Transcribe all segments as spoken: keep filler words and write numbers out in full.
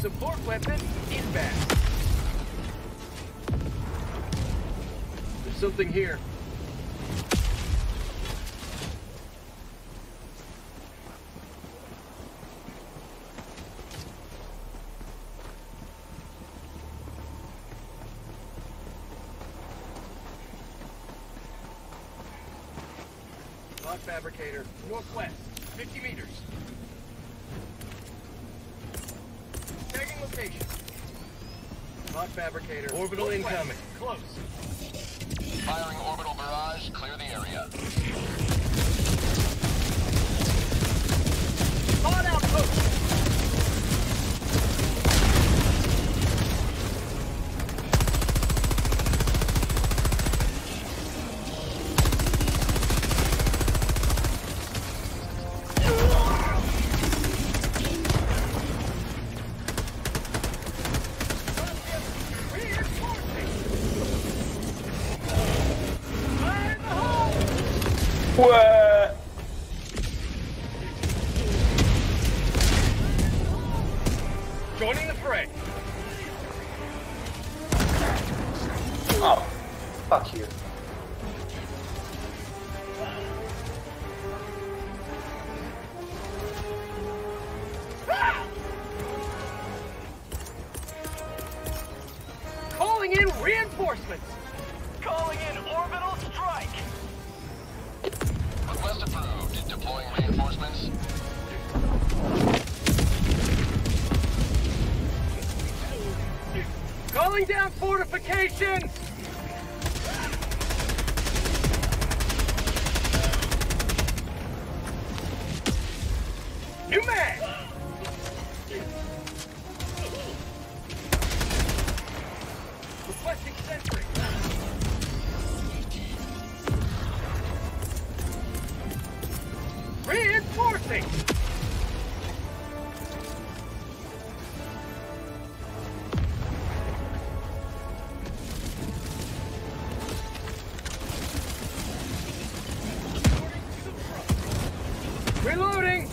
Support weapon inbound. There's something here. Lock fabricator, northwest, fifty meters. Location. Lock fabricator. Orbital Northwest. Incoming. Close. Firing orbital barrage. Clear the area. On out, coach. What? Joining the fray. Oh, fuck you. Ah! Calling in reinforcements. Calling in orbital strike. Request approved. Deploying reinforcements. Calling down fortifications! New man! Requesting sentry! Reinforcing! Reloading!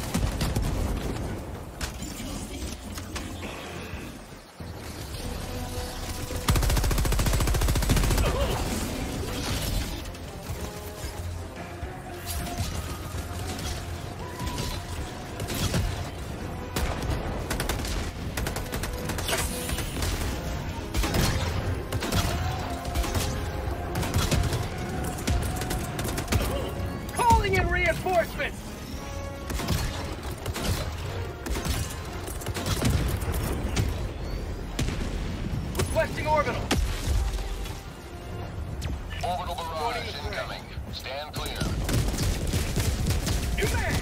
Reinforcements! Requesting orbital! Orbital barrage incoming. Stand clear. New man!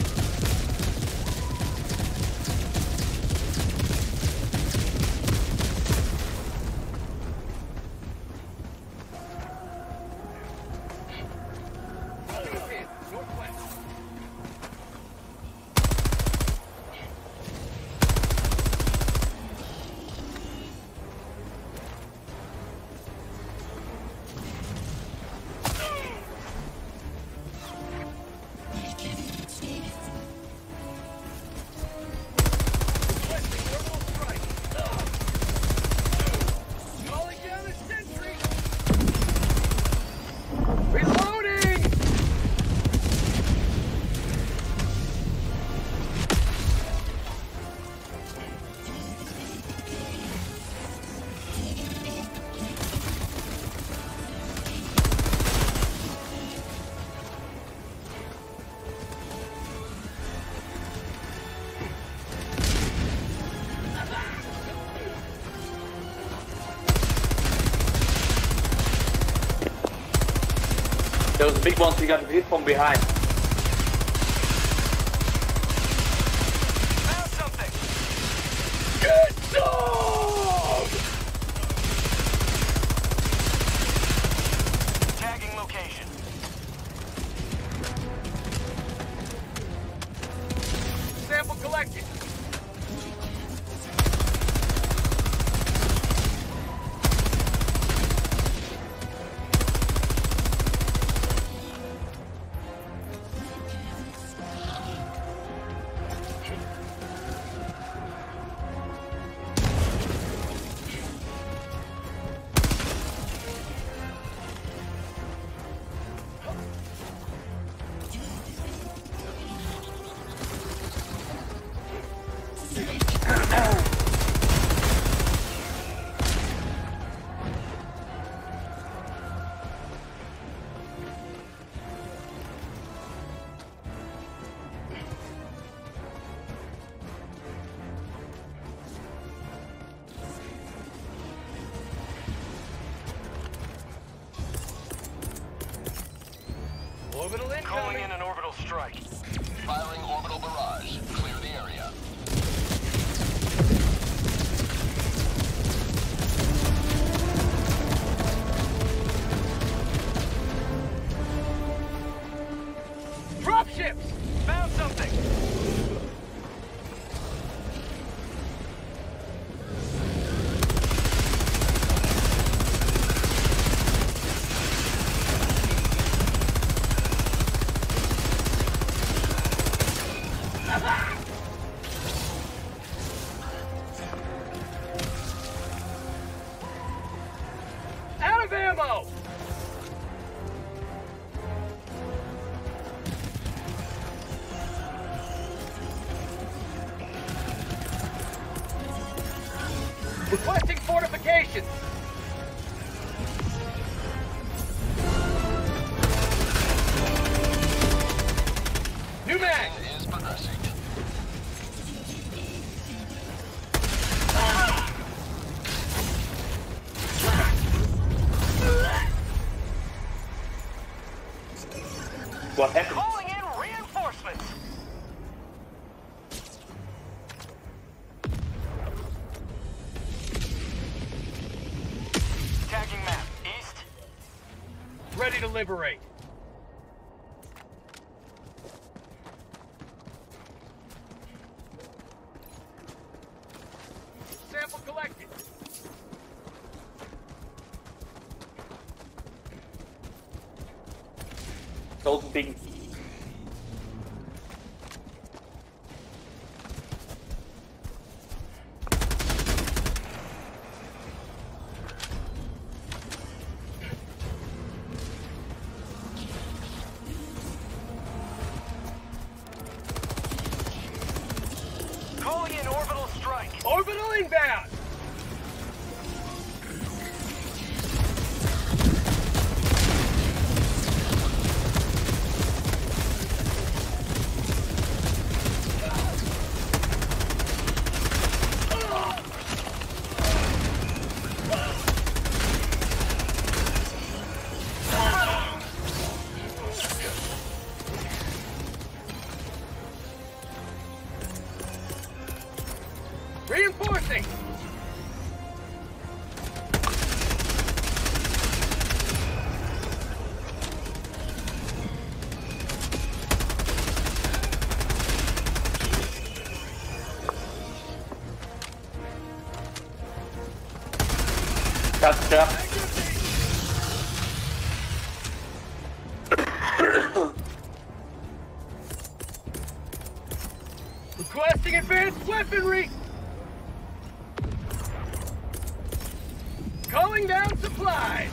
Those big ones we got hit from behind. Found something. Good dog! Tagging location. Sample collected. Calling in an orbital strike. Firing orbital barrage. Clear the area. Dropships! Found something! Requesting fortifications! New mag! Is progressing. What happened? Calling in reinforcements! Ready to liberate. Sample collected. Golden bean. Orbital inbound! Reinforcing! Gotcha. Requesting advanced weaponry! Calling down supplies!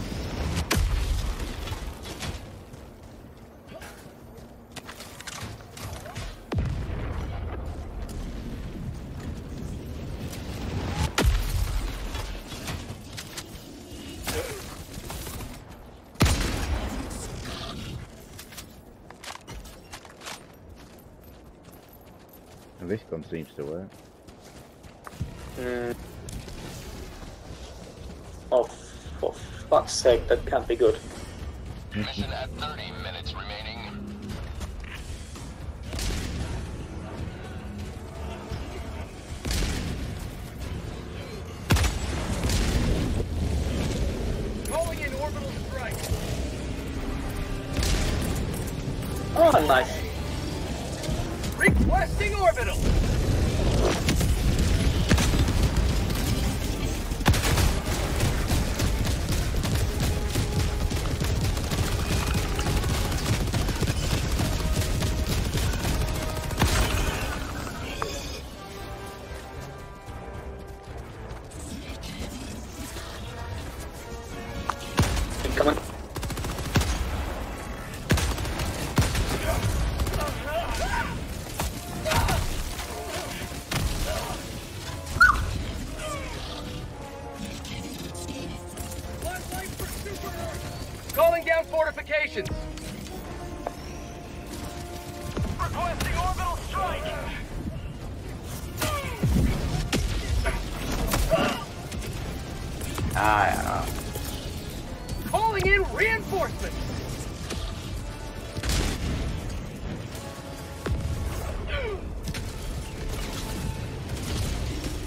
And this gun seems to work. Mm. Oh, for fuck's sake, that can't be good. Mission at thirty minutes remaining. Calling in orbital strike. Oh, nice. Requesting orbital. Fortifications. Requesting orbital strike. Ah, yeah. Calling in reinforcements.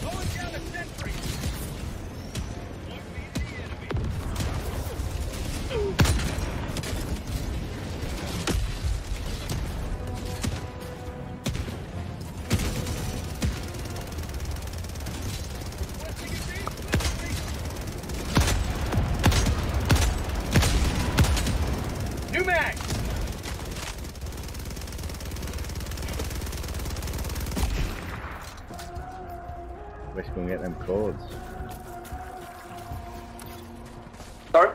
Going down a sentry. Let's go and get them cords. Sorry?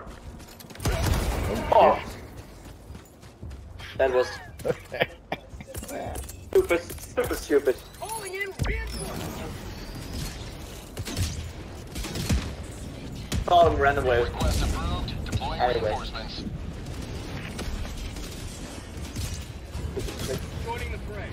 Oh! That was... stupid, super stupid. Call him, ran away. Request approved. Deploy reinforcements. Joining the fray.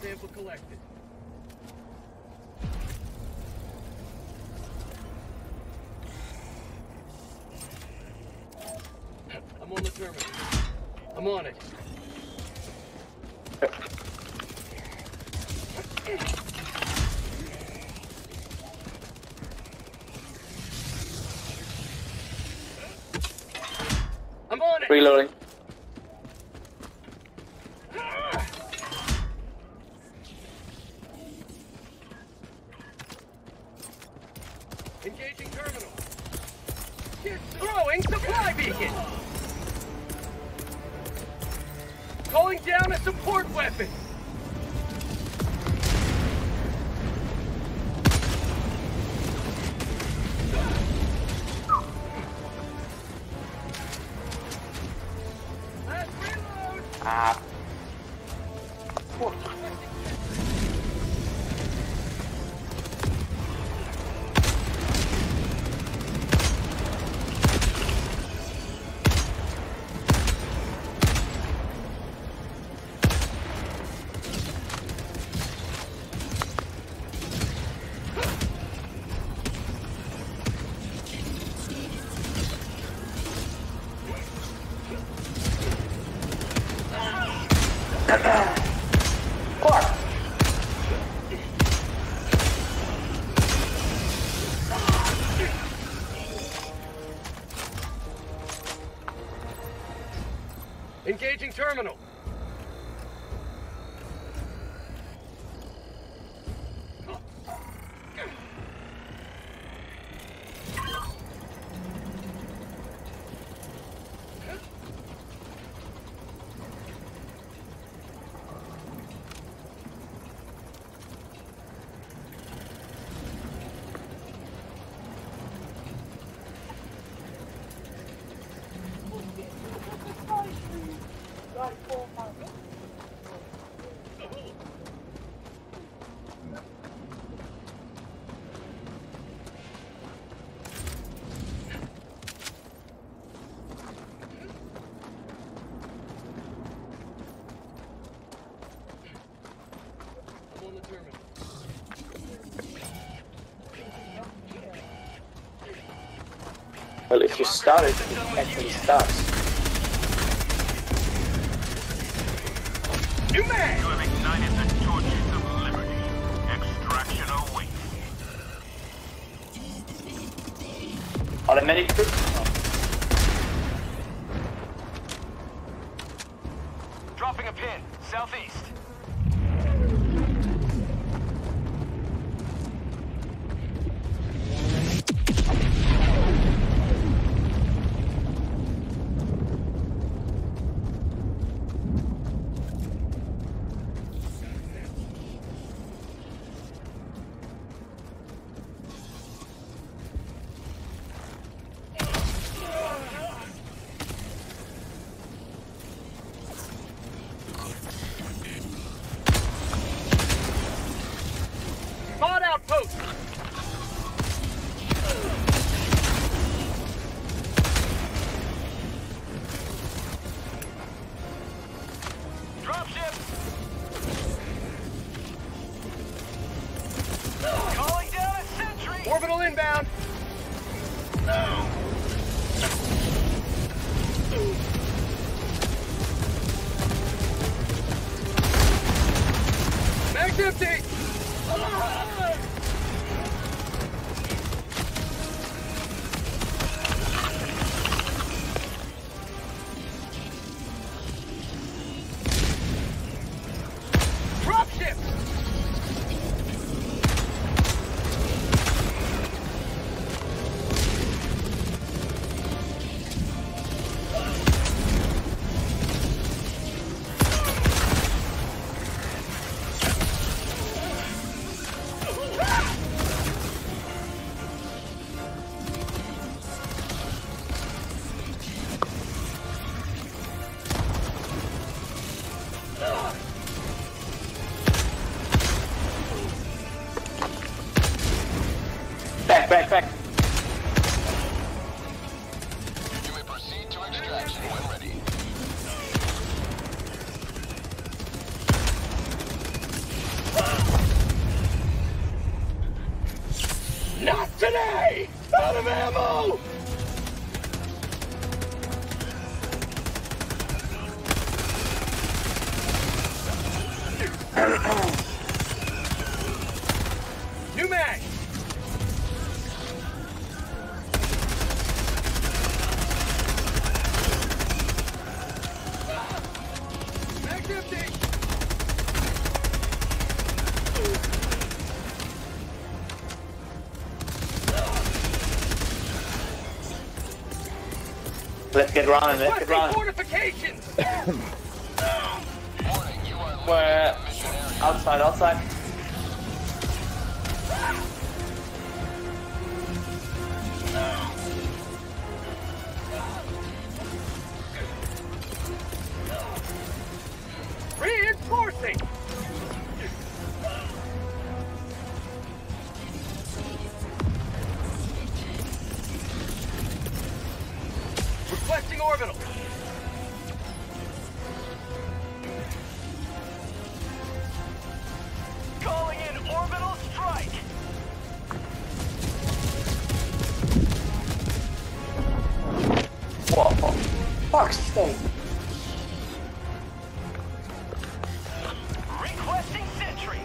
Sample collected. I'm on the terminal. I'm on it. I'm on it. Reloading. Engaging terminal. It's throwing supply beacon. Calling down a support weapon. Last reload. Ah. Fuck! terminal. Well, if you start it, it actually starts. You man! You have ignited the torches of liberty. Extraction awaits. Automatic trip? Oh. Dropping a pin, southeast. Back, back. You may proceed to extraction when ready. Uh, not today! Out of ammo! Let's get running, let's get running. Fortifications! We're outside, outside. Reinforcing! Requesting orbital. Calling in orbital strike. Whoa, fuck's sake. Requesting sentry.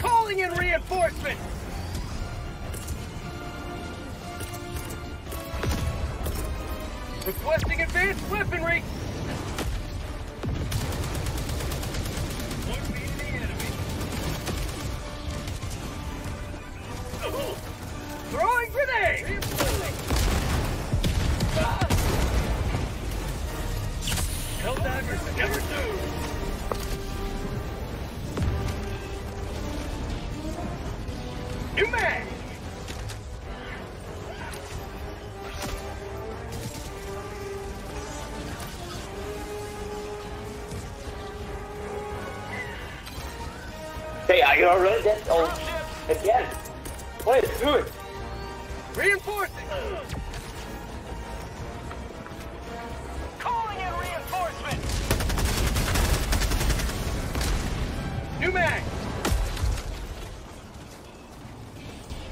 Calling in reinforcements. daggers that never do. New man! Hey, are you already dead? Oh, again. What is doing? Reinforcing! Calling in reinforcements! New man!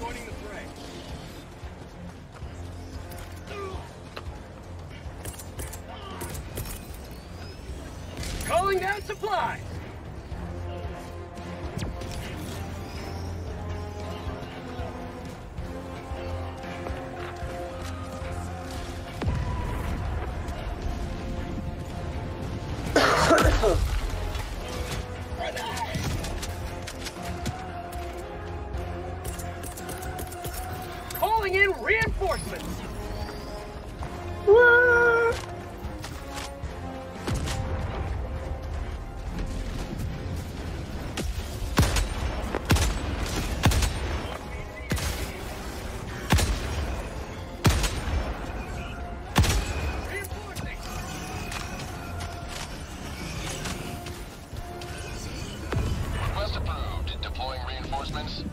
Joining the fray. Calling down supplies! Calling in reinforcements. Woo! Request approved. Deploying reinforcements.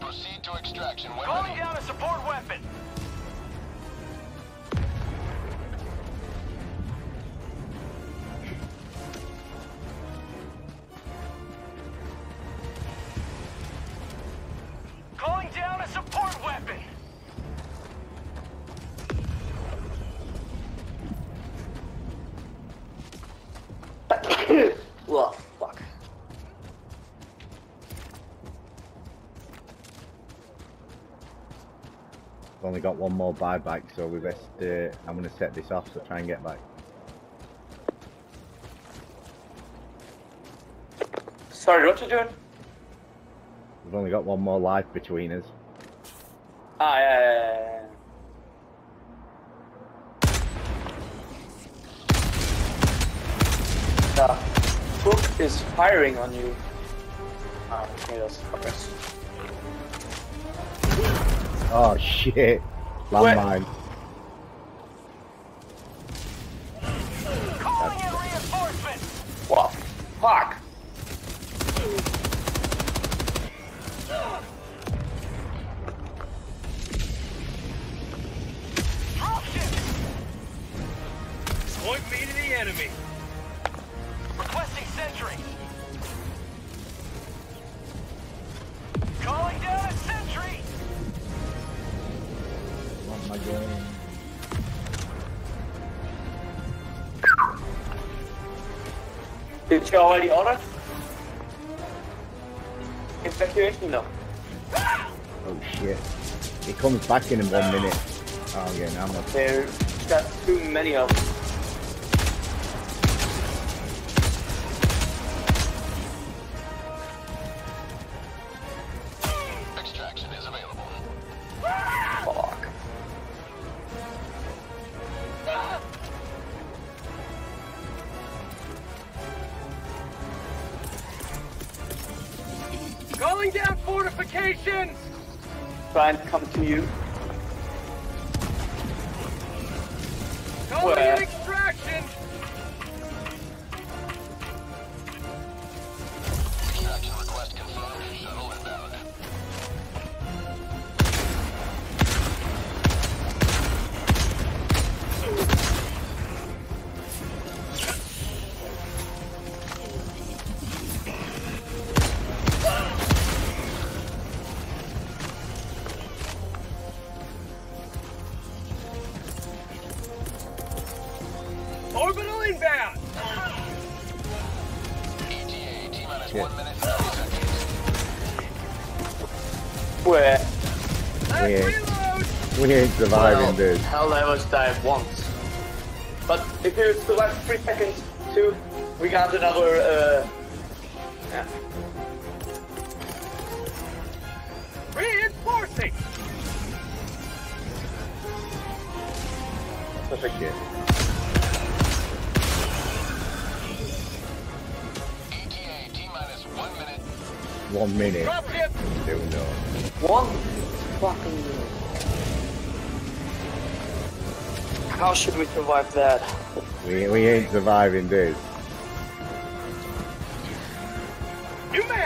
Proceed to extraction. Weapon. Calling down a support weapon. Calling down a support weapon. Whoa, fuck. Only got one more buyback, so we best. Uh, I'm going to set this off, so try and get back. Sorry, what you doing? We've only got one more life between us. Ah, yeah, yeah, yeah, yeah. The hook is firing on you. Ah, okay, that's progress. Oh shit, landmine. Calling in reinforcements! What? Fuck! Dropship! Point me to the enemy. Requesting sentry. Calling down a sentry! My game. Did you already order? Evacuation, no. Oh shit. It comes back in in one minute. Oh yeah, now I'm not. There's got too many of them. Extraction is available. Fuck. Calling down fortifications! Trying to come to you. Calling in extraction! Extraction request confirmed. Shuttle inbound. Orbital inbound! E T A, T-minus one minute, thirty seconds. Where? We're, we ain't surviving, well, dude. Hell, I was died once. But if you survive three seconds, two, We got another, uh... yeah. Reinforcing! Perfect here. E G A, T-minus one minute. One minute. There we go. One fucking minute. How should we survive that? We, we ain't surviving this. You man!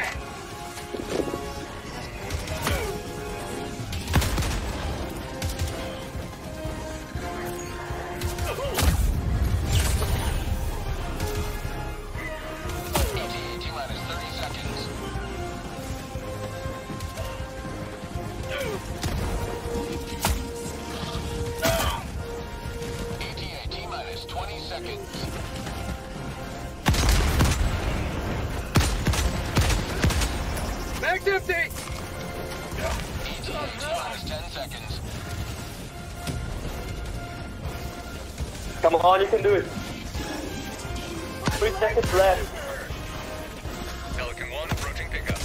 Come on, you can do it. Three seconds left. Pelican one approaching pickup.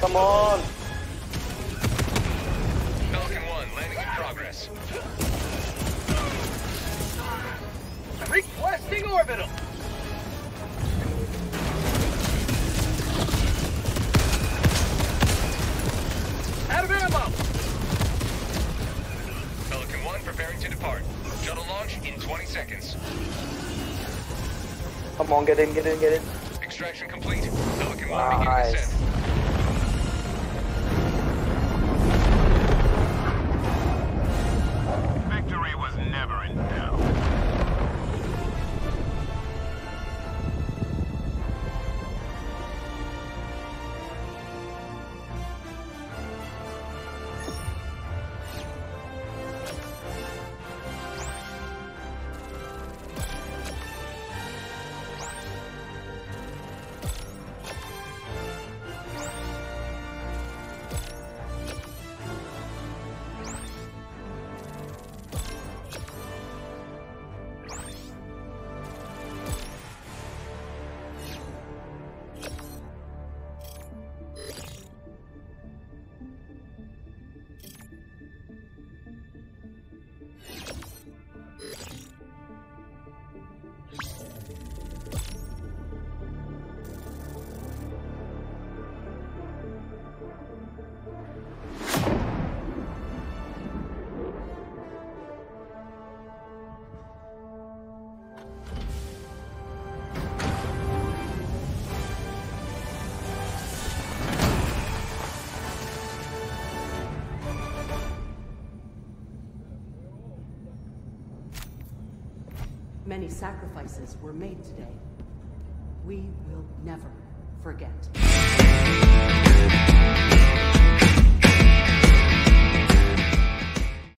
Come on. Pelican one landing in progress. Requesting orbital. Out of ammo. Pelican one preparing to depart. Shuttle launch in twenty seconds. Come on, get in, get in, get in. Extraction complete. Pelican one begin descent. Victory was never in doubt. Many sacrifices were made today. We will never forget.